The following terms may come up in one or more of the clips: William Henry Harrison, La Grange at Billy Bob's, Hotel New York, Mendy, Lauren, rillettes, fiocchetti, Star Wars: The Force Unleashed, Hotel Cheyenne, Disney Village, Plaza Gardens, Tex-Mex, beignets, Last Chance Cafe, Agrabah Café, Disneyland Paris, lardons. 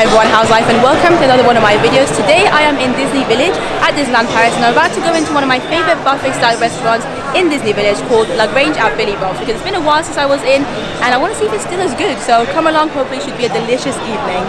Hi everyone, how's life, and welcome to another one of my videos. Today I am in Disney Village at Disneyland Paris, and I'm about to go into one of my favourite buffet style restaurants in Disney Village called La Grange at Billy Bob's, because it's been a while since I was in and I want to see if it's still as good. So come along, hopefully it should be a delicious evening.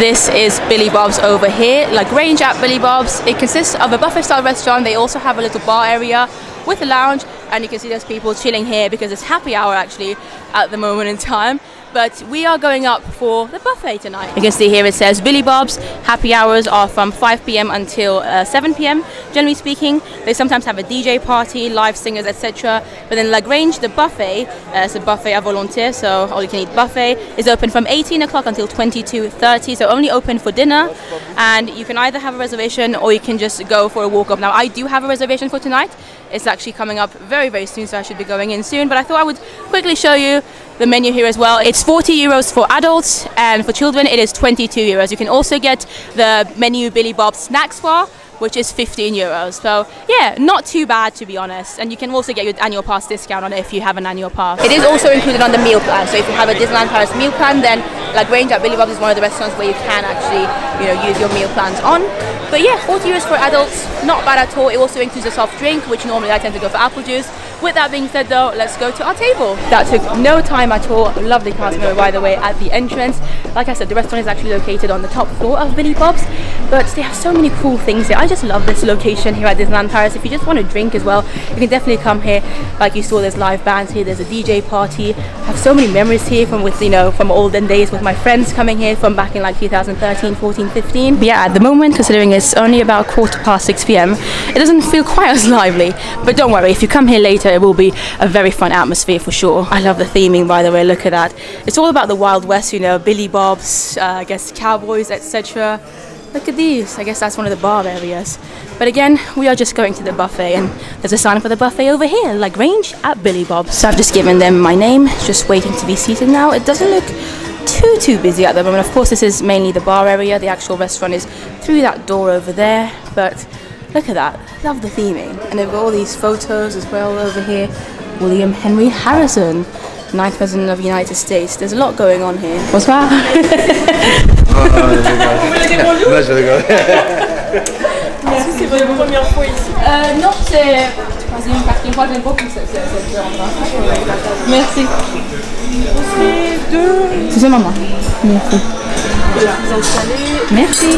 This is Billy Bob's over here, La Grange at Billy Bob's. It consists of a buffet style restaurant. They also have a little bar area with a lounge, and you can see there's people chilling here because it's happy hour actually at the moment in time. But we are going up for the buffet tonight. You can see here it says Billy Bob's. Happy hours are from 5 p.m. until 7 p.m. Generally speaking, they sometimes have a DJ party, live singers, etc. But then La Grange, the buffet, it's a buffet à volonté, so all you can eat buffet, is open from 18 o'clock until 22:30, so only open for dinner. And you can either have a reservation or you can just go for a walk up. Now I do have a reservation for tonight. It's actually coming up very soon, so I should be going in soon, but I thought I would quickly show you the menu here as well. It's 40 euros for adults, and for children it is 22 euros. You can also get the menu Billy Bob's snacks bar, which is 15 euros. So yeah, not too bad to be honest. And you can also get your annual pass discount on it if you have an annual pass. It is also included on the meal plan. So if you have a Disneyland Paris meal plan, then La Grange at Billy Bob's is one of the restaurants where you can actually, you know, use your meal plans on. But yeah, 40 euros for adults, not bad at all. It also includes a soft drink, which normally I tend to go for apple juice. With that being said though, let's go to our table. That took no time at all. Lovely cast member, by the way, at the entrance. Like I said, the restaurant is actually located on the top floor of Billy Bob's, but they have so many cool things here. I just love this location here at Disneyland Paris. If you just want to drink as well, you can definitely come here. Like you saw, there's live bands here, there's a DJ party. I have so many memories here from, with, you know, from olden days with my friends coming here from back in like 2013, 14, 15. But yeah, at the moment, considering it's only about 6:15 p.m, it doesn't feel quite as lively. But don't worry, if you come here later, it will be a very fun atmosphere for sure. I love the theming, by the way, look at that. It's all about the Wild West, you know, Billy Bob's, I guess cowboys, etc. Look at these, I guess that's one of the bar areas. But again, we are just going to the buffet, and there's a sign for the buffet over here, La Grange at Billy Bob's. So I've just given them my name, just waiting to be seated now. It doesn't look too busy at the moment. Of course, this is mainly the bar area. The actual restaurant is through that door over there, but look at that, love the theming. And they've got all these photos as well over here. William Henry Harrison, 9th President of the United States. There's a lot going on here. Bonsoir. Merci. C'est maman. Merci. Merci.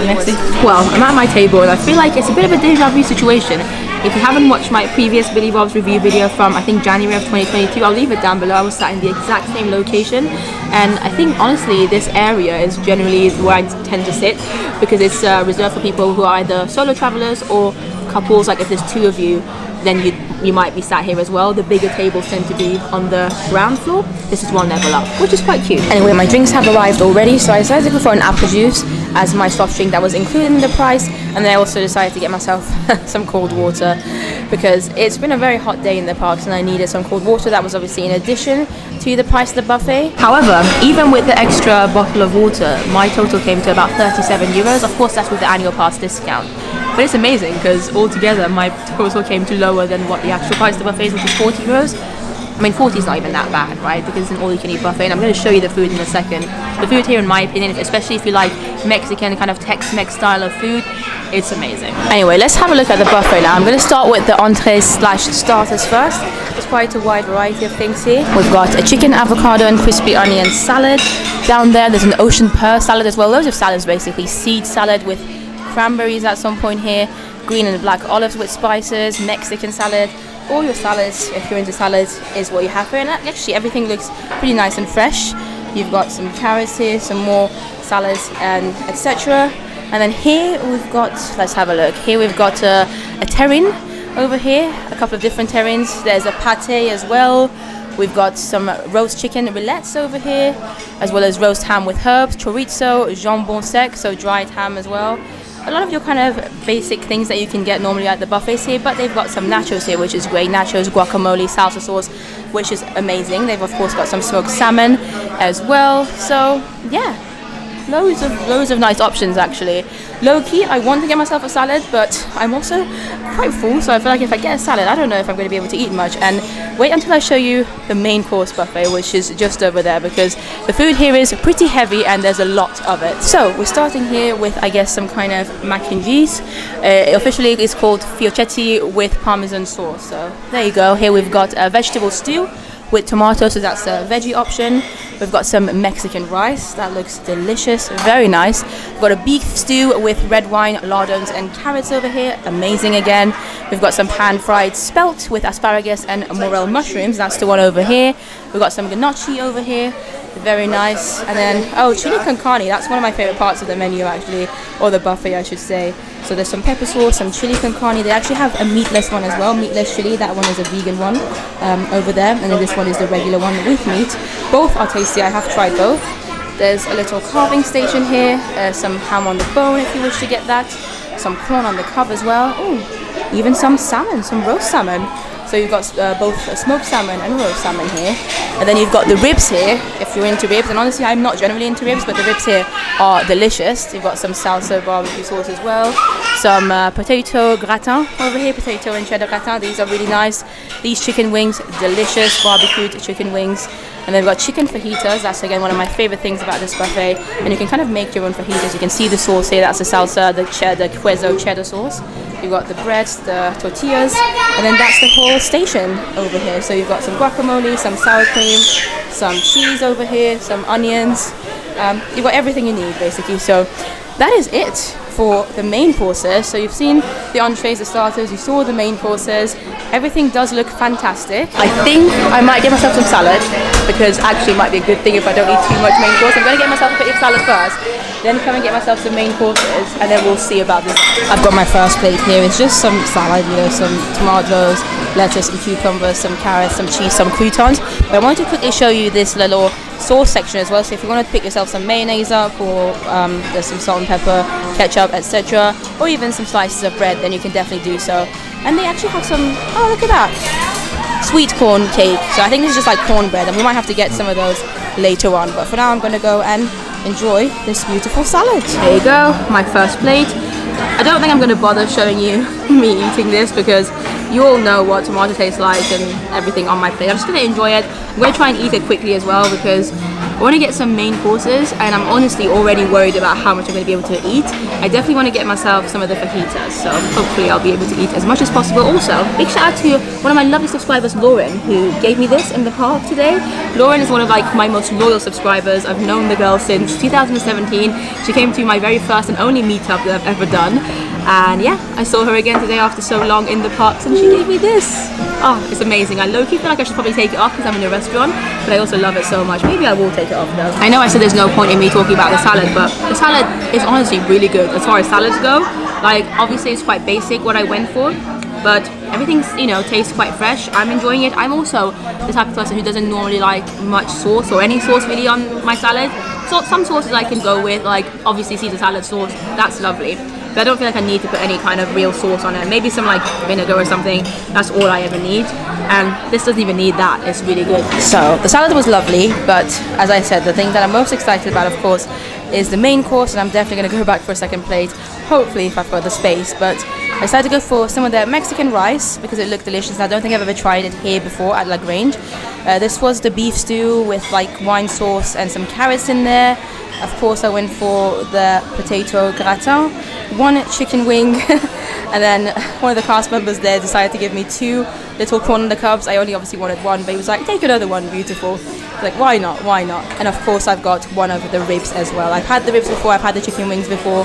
Merci. Well, I'm at my table and I feel like it's a bit of a deja vu situation. If you haven't watched my previous Billy Bob's review video from I think January of 2022, I'll leave it down below. I was sat in the exact same location, and I think honestly this area is generally where I tend to sit, because it's reserved for people who are either solo travelers or couples. Like if there's two of you, then you might be sat here as well. The bigger tables tend to be on the ground floor. This is one level up, which is quite cute. Anyway, my drinks have arrived already, so I decided to go for an apple juice as my soft drink that was included in the price, and then I also decided to get myself some cold water, because it's been a very hot day in the parks and I needed some cold water. That was obviously in addition to the price of the buffet. However, even with the extra bottle of water, my total came to about 37 euros. Of course, that's with the annual pass discount. But it's amazing because altogether my total came to lower than what the actual price of the buffet is, which is 40 euros. I mean, 40 is not even that bad, right? Because it's an all-you-can-eat buffet, and I'm going to show you the food in a second. The food here, in my opinion, especially if you like Mexican kind of Tex-Mex style of food, it's amazing. Anyway, let's have a look at the buffet now. I'm going to start with the entrees / starters first. There's quite a wide variety of things here. We've got a chicken, avocado, and crispy onion salad. Down there, there's an ocean pear salad as well. Loads of salads, basically. Seed salad with cranberries at some point here. Green and black olives with spices. Mexican salad. All your salads, if you're into salads, is what you have here, and actually everything looks pretty nice and fresh. You've got some carrots here, some more salads, and etc. And then here we've got, let's have a look, here we've got a terrine over here, a couple of different terrines. There's a pate as well. We've got some roast chicken rillettes over here, as well as roast ham with herbs, chorizo, jambon sec, so dried ham as well. A lot of your kind of basic things that you can get normally at the buffets here, but they've got some nachos here, which is great. Nachos, guacamole, salsa sauce, which is amazing. They've of course got some smoked salmon as well. So yeah, loads of nice options actually. Low-key, I want to get myself a salad, but I'm also quite full, so I feel like if I get a salad, I don't know if I'm going to be able to eat much. And wait until I show you the main course buffet, which is just over there, because the food here is pretty heavy and there's a lot of it. So we're starting here with, I guess, some kind of mac and cheese. Officially it's called fiocchetti with parmesan sauce. So there you go. Here we've got a vegetable stew with tomato, so that's the veggie option. We've got some Mexican rice, that looks delicious, very nice. We've got a beef stew with red wine, lardons and carrots over here, amazing again. We've got some pan-fried spelt with asparagus and morel mushrooms, that's the one over here. We've got some gnocchi over here, very nice. And then, oh, chili con carne, that's one of my favorite parts of the menu actually, or the buffet I should say. So there's some pepper sauce, some chili con carne. They actually have a meatless one as well, meatless chili. That one is a vegan one over there, and then this one is the regular one with meat. Both are tasty, I have tried both. There's a little carving station here, some ham on the bone if you wish to get that, some corn on the cob as well. Ooh, even some salmon, some roast salmon. So you've got both smoked salmon and roast salmon here. And then you've got the ribs here, if you're into ribs. And honestly, I'm not generally into ribs, but the ribs here are delicious. You've got some salsa barbecue sauce as well. Some potato gratin over here, potato and cheddar gratin. These are really nice. These chicken wings, delicious barbecued chicken wings. And then we've got chicken fajitas. That's again one of my favorite things about this buffet. And you can kind of make your own fajitas. You can see the sauce here. That's the salsa, the cheddar, queso cheddar sauce. You've got the breads, the tortillas, and then that's the whole station over here. So you've got some guacamole, some sour cream, some cheese over here, some onions. You've got everything you need basically. So that is it for the main courses. So you've seen the entrees, the starters, you saw the main courses. Everything does look fantastic. I think I might get myself some salad, because actually it might be a good thing if I don't eat too much main course. I'm going to get myself a bit of salad first, then come and get myself some main courses, and then we'll see about this. I've got my first plate here. It's just some salad, you know, some tomatoes, lettuce and cucumbers, some carrots, some cheese, some croutons. But I wanted to quickly show you this little sauce section as well. So if you want to pick yourself some mayonnaise up, or there's some salt and pepper, ketchup, etc., or even some slices of bread, then you can definitely do so. And they actually have some, oh look at that, sweet corn cake. So I think this is just like cornbread, and we might have to get some of those later on, but for now I'm going to go and enjoy this beautiful salad. There you go, my first plate. I don't think I'm going to bother showing you me eating this, because you all know what tomato tastes like and everything on my plate. I'm just going to enjoy it. I'm going to try and eat it quickly as well, because I want to get some main courses, and I'm honestly already worried about how much I'm going to be able to eat. I definitely want to get myself some of the fajitas, so hopefully I'll be able to eat as much as possible. Also, big shout out to one of my lovely subscribers, Lauren, who gave me this in the park today. Lauren is one of like my most loyal subscribers. I've known the girl since 2017. She came to my very first and only meetup that I've ever done. And yeah, I saw her again today after so long in the parks, and she gave me this. Oh, it's amazing. I low-key feel like I should probably take it off because I'm in a restaurant, but I also love it so much. Maybe I will take it off though. I know I said there's no point in me talking about the salad, but the salad is honestly really good as far as salads go. Like, obviously it's quite basic what I went for, but everything's, you know, tastes quite fresh. I'm enjoying it. I'm also the type of person who doesn't normally like much sauce or any sauce really on my salad. So some sauces I can go with, like obviously Caesar salad sauce, that's lovely. But I don't feel like I need to put any kind of real sauce on it. Maybe some like vinegar or something. That's all I ever need. And this doesn't even need that. It's really good. So the salad was lovely, but as I said, the thing that I'm most excited about, of course, is the main course, and I'm definitely going to go back for a second plate, hopefully if I've got the space. But I decided to go for some of their Mexican rice because it looked delicious, and I don't think I've ever tried it here before at La Grange. This was the beef stew with like wine sauce and some carrots in there. Of course I went for the potato gratin, one chicken wing, and then one of the cast members there decided to give me two little corn on the cobs. I only obviously wanted one, but he was like, take another one, beautiful. Like, why not, why not? And of course I've got one of the ribs as well. I've had the ribs before, I've had the chicken wings before.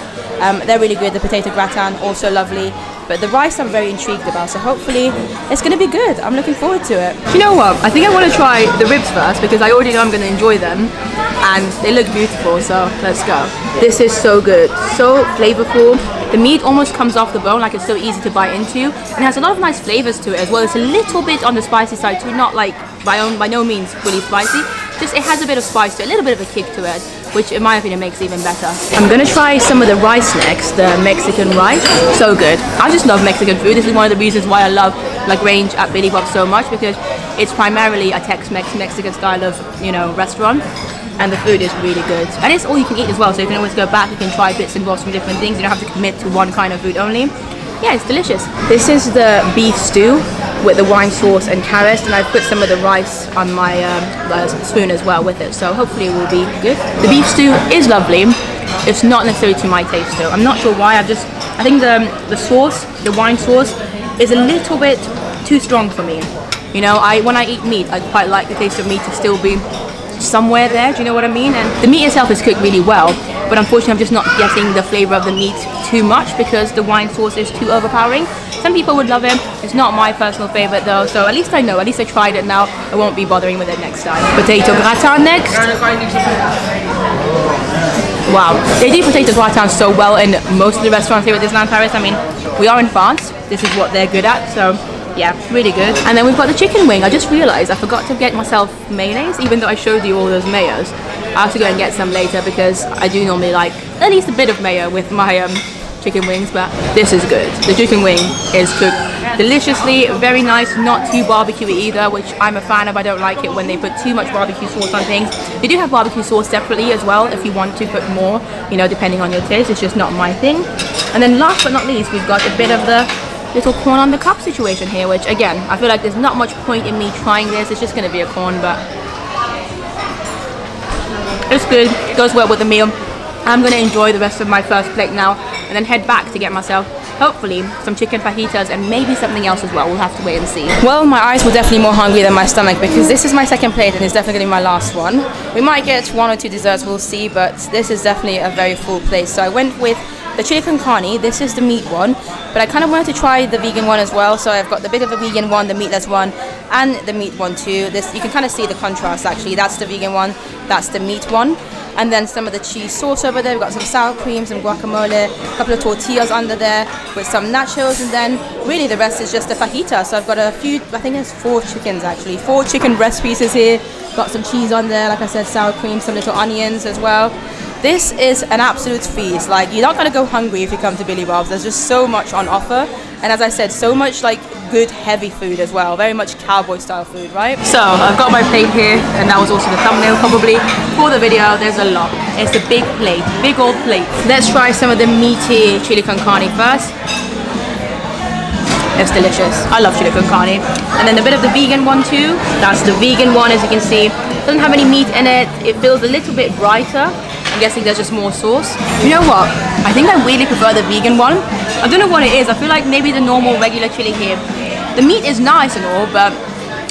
They're really good. The potato gratin, also lovely. But the rice I'm very intrigued about, so hopefully it's going to be good. I'm looking forward to it. You know what? I think I want to try the ribs first because I already know I'm going to enjoy them. And they look beautiful, so let's go. This is so good, so flavorful. The meat almost comes off the bone, like it's so easy to bite into. And it has a lot of nice flavors to it as well. It's a little bit on the spicy side too, not like by no means fully spicy. Just it has a bit of spice to it, a little bit of a kick to it, which in my opinion makes it even better. I'm gonna try some of the rice next, the Mexican rice. So good. I just love Mexican food. This is one of the reasons why I love La Grange at Billy Bob's so much, because It's primarily a Tex-Mex Mexican style of, you know, restaurant, and the food is really good. And it's all you can eat as well, so you can always go back, you can try bits and bobs from different things, you don't have to commit to one kind of food only. Yeah, it's delicious. This is the beef stew with the wine sauce and carrots, and I've put some of the rice on my spoon as well with it, so hopefully it will be good. The beef stew is lovely. It's not necessarily to my taste though. I'm not sure why. I think the sauce, the wine sauce, is a little bit too strong for me. You know, when I eat meat, I quite like the taste of meat to still be somewhere there, do you know what I mean? And the meat itself is cooked really well, but unfortunately I'm just not getting the flavour of the meat too much because the wine sauce is too overpowering. Some people would love it, it's not my personal favourite though, so at least I know, at least I tried it now, I won't be bothering with it next time. Potato gratin next. Wow, they do potato gratin so well in most of the restaurants here at Disneyland Paris. I mean, we are in France, this is what they're good at, so yeah, really good. And then we've got the chicken wing. I just realised I forgot to get myself mayonnaise, even though I showed you all those mayos. I'll have to go and get some later because I do normally like at least a bit of mayo with my chicken wings, but this is good. The chicken wing is cooked deliciously, very nice, not too barbecue-y either, which I'm a fan of. I don't like it when they put too much barbecue sauce on things. They do have barbecue sauce separately as well if you want to put more, you know, depending on your taste. It's just not my thing. And then last but not least, we've got a bit of the little corn on the cup situation here, which again, I feel like there's not much point in me trying this. It's just gonna be a corn, but it's good, it goes well with the meal. I'm gonna enjoy the rest of my first plate now and then head back to get myself hopefully some chicken fajitas and maybe something else as well. We'll have to wait and see. Well, my eyes were definitely more hungry than my stomach because this is my second plate and it's definitely my last one. We might get one or two desserts, we'll see, but this is definitely a very full plate. So I went with the chili con carne, this is the meat one, but I kind of wanted to try the vegan one as well, so I've got the bit of a vegan one, the meatless one, and the meat one too. This, you can kind of see the contrast actually, that's the vegan one, that's the meat one. And then some of the cheese sauce over there, we've got some sour cream, some guacamole, a couple of tortillas under there with some nachos, and then really the rest is just the fajita. So I've got a few, I think it's 4 chickens actually, 4 chicken breast pieces here, got some cheese on there, like I said, sour cream, some little onions as well. This is an absolute feast. Like, you're not gonna go hungry if you come to Billy Bob's. There's just so much on offer, and as I said, so much like good heavy food as well, very much cowboy style food, right? So I've got my plate here, and that was also the thumbnail probably for the video. There's a lot, it's a big plate, big old plate. Let's try some of the meaty chili con carne first. It's delicious. I love chili con carne. And then a bit of the vegan one too. That's the vegan one, as you can see. Doesn't have any meat in it. It feels a little bit brighter. I'm guessing there's just more sauce. You know what? I think I really prefer the vegan one. I don't know what it is. I feel like maybe the normal regular chili here, the meat is nice and all, but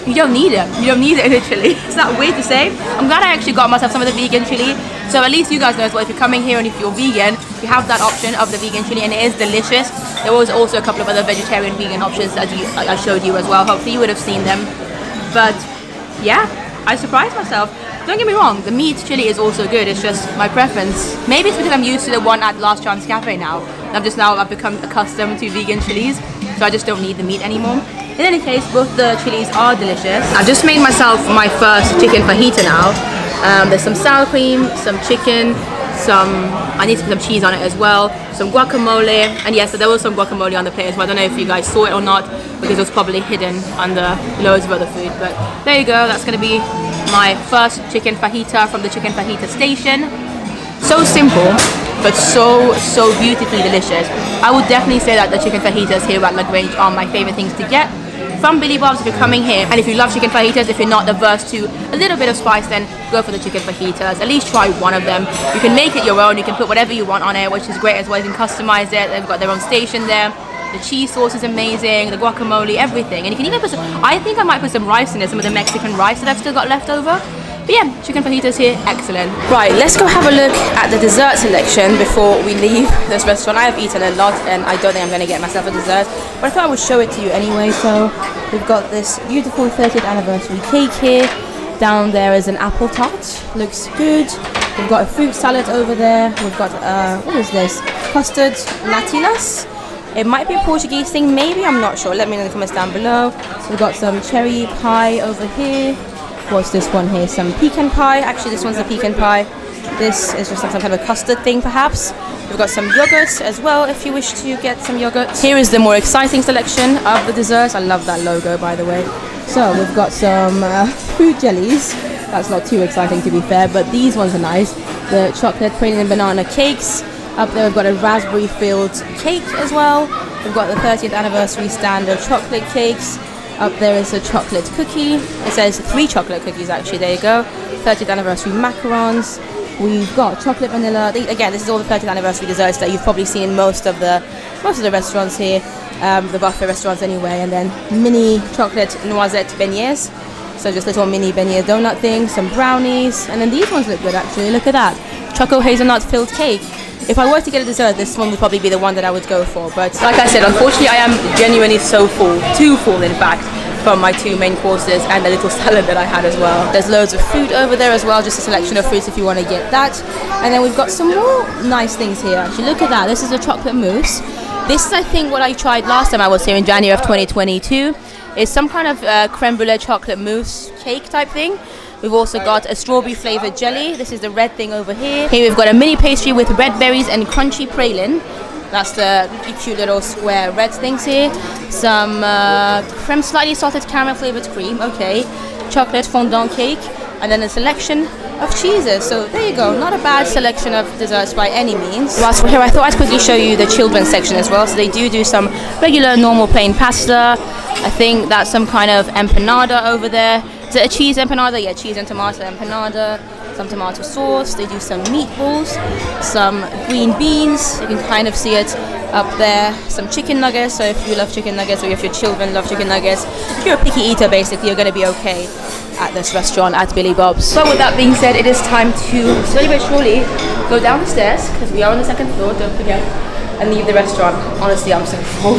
you don't need it. You don't need it in a chili. Is that weird to say? I'm glad I actually got myself some of the vegan chili. So at least you guys know as well, if you're coming here and if you're vegan, you have that option of the vegan chili, and it is delicious. There was also a couple of other vegetarian vegan options that I showed you as well. Hopefully you would have seen them. But yeah, I surprised myself. Don't get me wrong, the meat chili is also good, it's just my preference. Maybe it's because I'm used to the one at Last Chance Cafe now. I've become accustomed to vegan chilies, so I just don't need the meat anymore. In any case, both the chilies are delicious. I've just made myself my first chicken fajita now. There's some sour cream, some chicken, I need to put some cheese on it as well, some guacamole, and yes, so there was some guacamole on the plate as well. I don't know if you guys saw it or not because it was probably hidden under loads of other food, but there you go. That's going to be my first chicken fajita from the chicken fajita station. So simple, but so beautifully delicious. I would definitely say that the chicken fajitas here at La Grange are my favorite things to get from Billy Bob's if you're coming here. And if you love chicken fajitas, if you're not averse to a little bit of spice, then go for the chicken fajitas. At least try one of them. You can make it your own, you can put whatever you want on it, which is great as well. You can customize it, they've got their own station there. The cheese sauce is amazing, the guacamole, everything. And you can even put some, I think I might put some rice in there, some of the Mexican rice that I've still got left over. But yeah, chicken fajitas here, excellent. Right, let's go have a look at the dessert selection before we leave this restaurant. I have eaten a lot and I don't think I'm going to get myself a dessert, but I thought I would show it to you anyway. So we've got this beautiful 30th anniversary cake here. Down there is an apple tart, looks good. We've got a fruit salad over there. We've got, what is this? Custard Latinas. It might be a Portuguese thing, maybe, I'm not sure. Let me know in the comments down below. We've got some cherry pie over here. What's this one here? Some pecan pie. Actually, this one's a pecan pie. This is just some kind of a custard thing, perhaps. We've got some yogurt as well, if you wish to get some yogurt. Here is the more exciting selection of the desserts. I love that logo, by the way. So we've got some fruit jellies. That's not too exciting to be fair, but these ones are nice. The chocolate pralin and banana cakes. Up there we've got a raspberry filled cake as well. We've got the 30th anniversary stand of chocolate cakes. Up there is a chocolate cookie. It says 3 chocolate cookies actually, there you go. 30th anniversary macarons. We've got chocolate vanilla. Again, this is all the 30th anniversary desserts that you've probably seen in most of the restaurants here, the buffet restaurants anyway. And then mini chocolate noisette beignets, so just little mini beignet donut things, some brownies, and then these ones look good actually. Look at that, choco hazelnut filled cake. If I were to get a dessert, this one would probably be the one that I would go for, but like I said, unfortunately I am genuinely so full, too full in fact, from my 2 main courses and the little salad that I had as well. There's loads of food over there as well, just a selection of fruits if you want to get that. And then we've got some more nice things here actually. Look at that, this is a chocolate mousse. This is I think what I tried last time I was here in January of 2022. It's some kind of creme brulee chocolate mousse cake type thing. We've also got a strawberry flavoured jelly. This is the red thing over here. Here we've got a mini pastry with red berries and crunchy praline. That's the cute little square red things here. Some creme slightly salted caramel flavoured cream, okay. Chocolate fondant cake, and then a selection of cheeses. So there you go, not a bad selection of desserts by any means. Whilst we're here, I thought I'd quickly show you the children's section as well. So they do some regular normal plain pasta. I think that's some kind of empanada over there. Is it a cheese empanada? Yeah, cheese and tomato empanada, some tomato sauce. They do some meatballs, some green beans, you can kind of see it up there, some chicken nuggets. So if you love chicken nuggets, or if your children love chicken nuggets, if you're a picky eater basically, you're going to be okay at this restaurant at Billy Bob's. But with that being said, it is time to slowly but surely go down the stairs, because we are on the 2nd floor, don't forget, and leave the restaurant. Honestly, I'm so full.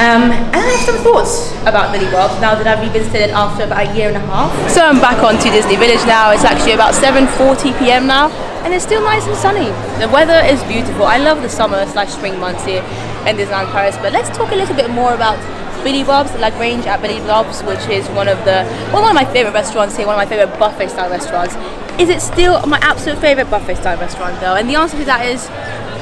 And I have some thoughts about Billy Bob's now that I've revisited it after about a year and a half. So I'm back on to Disney Village now. It's actually about 7:40 p.m. now, and it's still nice and sunny. The weather is beautiful. I love the summer/spring months here in Disneyland Paris. But let's talk a little bit more about Billy Bob's, La Grange at Billy Bob's, which is one of my favourite restaurants here, one of my favourite buffet style restaurants. Is it still my absolute favourite buffet style restaurant though? And the answer to that is,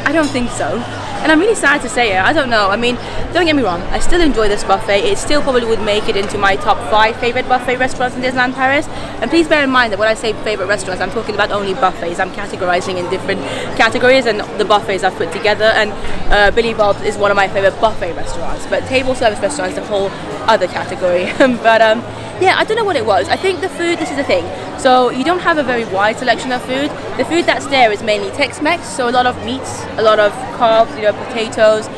I don't think so. And I'm really sad to say it, I don't know. I mean, don't get me wrong, I still enjoy this buffet. It still probably would make it into my top 5 favourite buffet restaurants in Disneyland Paris. And please bear in mind that when I say favourite restaurants, I'm talking about only buffets. I'm categorising in different categories, and the buffets I've put together. And Billy Bob's is one of my favourite buffet restaurants. But table service restaurants is a whole other category. But yeah, I don't know what it was. I think the food, this is the thing. So you don't have a very wide selection of food. The food that's there is mainly Tex-Mex, so a lot of meats, a lot of carbs, you know, potatoes,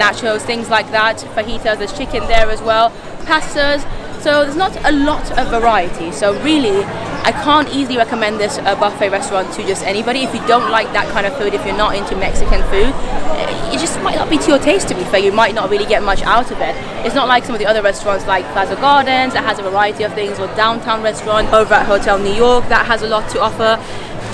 nachos, things like that, fajitas, there's chicken there as well, pastas. So there's not a lot of variety. So really, I can't easily recommend this buffet restaurant to just anybody. If you don't like that kind of food, if you're not into Mexican food, it just might not be to your taste to be fair. You might not really get much out of it. It's not like some of the other restaurants like Plaza Gardens that has a variety of things, or Downtown Restaurant over at Hotel New York that has a lot to offer.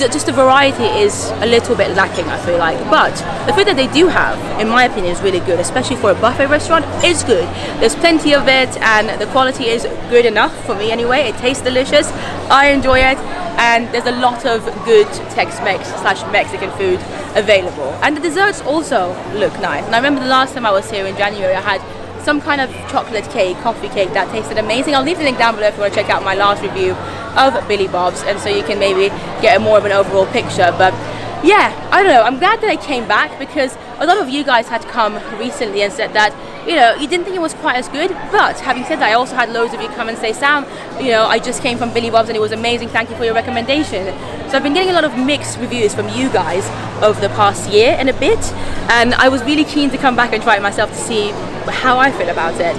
Just the variety is a little bit lacking, I feel like. But the food that they do have, in my opinion, is really good, especially for a buffet restaurant. It's good, there's plenty of it, and the quality is good enough for me anyway. It tastes delicious, I enjoy it, and there's a lot of good Tex-Mex/Mexican food available, and the desserts also look nice. And I remember the last time I was here in January, I had some kind of chocolate cake, coffee cake that tasted amazing. I'll leave the link down below if you want to check out my last review of Billy Bob's, and so you can maybe get more of an overall picture. But yeah, I don't know, I'm glad that I came back, because a lot of you guys had come recently and said that, you know, you didn't think it was quite as good. But having said that, I also had loads of you come and say, Sam, you know, I just came from Billy Bob's and it was amazing, thank you for your recommendation. So I've been getting a lot of mixed reviews from you guys over the past year and a bit, and I was really keen to come back and try it myself to see how I feel about it.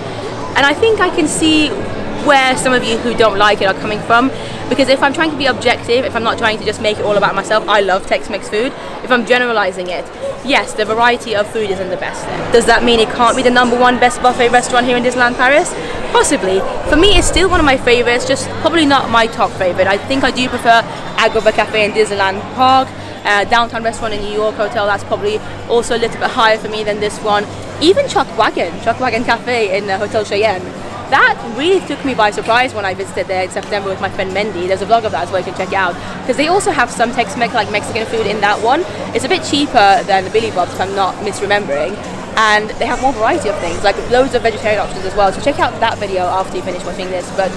And I think I can see where some of you who don't like it are coming from, because if I'm trying to be objective, if I'm not trying to just make it all about myself, I love Tex-Mex food. If I'm generalizing it, yes, the variety of food isn't the best there. Does that mean it can't be the #1 best buffet restaurant here in Disneyland Paris? Possibly. For me, it's still one of my favorites, just probably not my top favorite. I think I do prefer Agrabah Café in Disneyland Park, Downtown Restaurant in New York Hotel, that's probably also a little bit higher for me than this one. Even Chuck Wagon Cafe in Hotel Cheyenne. That really took me by surprise when I visited there in September with my friend Mendy. There's a vlog of that as well, you can check it out, because they also have some Tex-Mex, like Mexican food in that one. It's a bit cheaper than the Billy Bob's, if I'm not misremembering. and they have more variety of things, like loads of vegetarian options as well, so check out that video after you finish watching this. But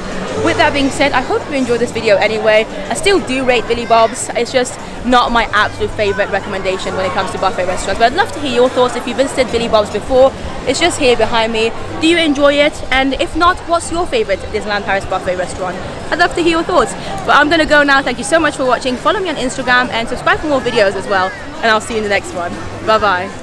with that being said, I hope you enjoyed this video anyway. I still do rate Billy Bob's, it's just not my absolute favourite recommendation when it comes to buffet restaurants, but I'd love to hear your thoughts if you visited Billy Bob's before. It's just here behind me. Do you enjoy it? And if not, what's your favourite Disneyland Paris buffet restaurant? I'd love to hear your thoughts, but I'm gonna go now. Thank you so much for watching. Follow me on Instagram and subscribe for more videos as well, and I'll see you in the next one. Bye bye.